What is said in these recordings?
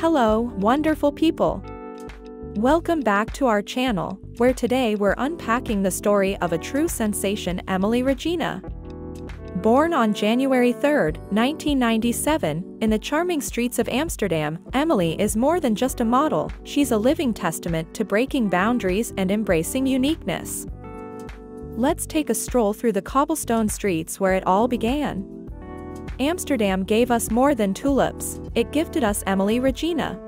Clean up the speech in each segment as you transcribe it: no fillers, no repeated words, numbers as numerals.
Hello, wonderful people! Welcome back to our channel, where today we're unpacking the story of a true sensation, Emily Regina. Born on January 3, 1997, in the charming streets of Amsterdam, Emily is more than just a model, she's a living testament to breaking boundaries and embracing uniqueness. Let's take a stroll through the cobblestone streets where it all began. Amsterdam gave us more than tulips, it gifted us Emily Regina.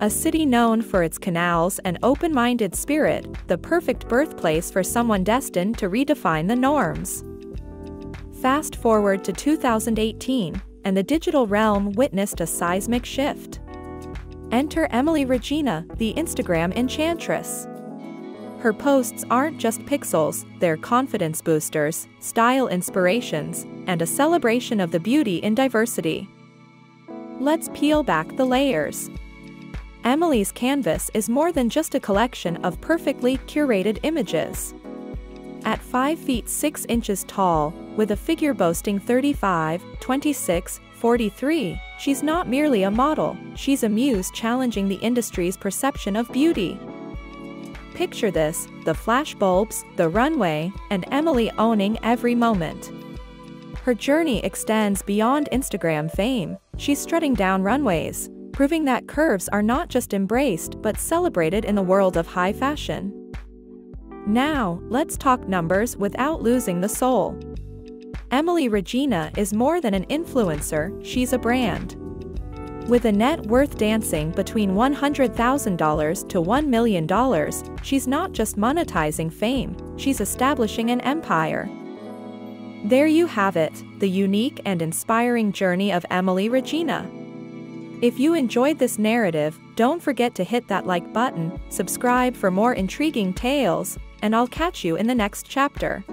A city known for its canals and open-minded spirit, the perfect birthplace for someone destined to redefine the norms. Fast forward to 2018, and the digital realm witnessed a seismic shift. Enter Emily Regina, the Instagram enchantress. Her posts aren't just pixels, they're confidence boosters, style inspirations, and a celebration of the beauty in diversity. Let's peel back the layers. Emily's canvas is more than just a collection of perfectly curated images. At 5 feet 6 inches tall, with a figure boasting 35, 26, 43, she's not merely a model, she's a muse challenging the industry's perception of beauty. Picture this, the flashbulbs, the runway, and Emily owning every moment. Her journey extends beyond Instagram fame, she's strutting down runways, proving that curves are not just embraced but celebrated in the world of high fashion. Now, let's talk numbers without losing the soul. Emily Regina is more than an influencer, she's a brand. With a net worth dancing between $100,000 to $1 million, she's not just monetizing fame, she's establishing an empire. There you have it, the unique and inspiring journey of Emily Regina. If you enjoyed this narrative, don't forget to hit that like button, subscribe for more intriguing tales, and I'll catch you in the next chapter.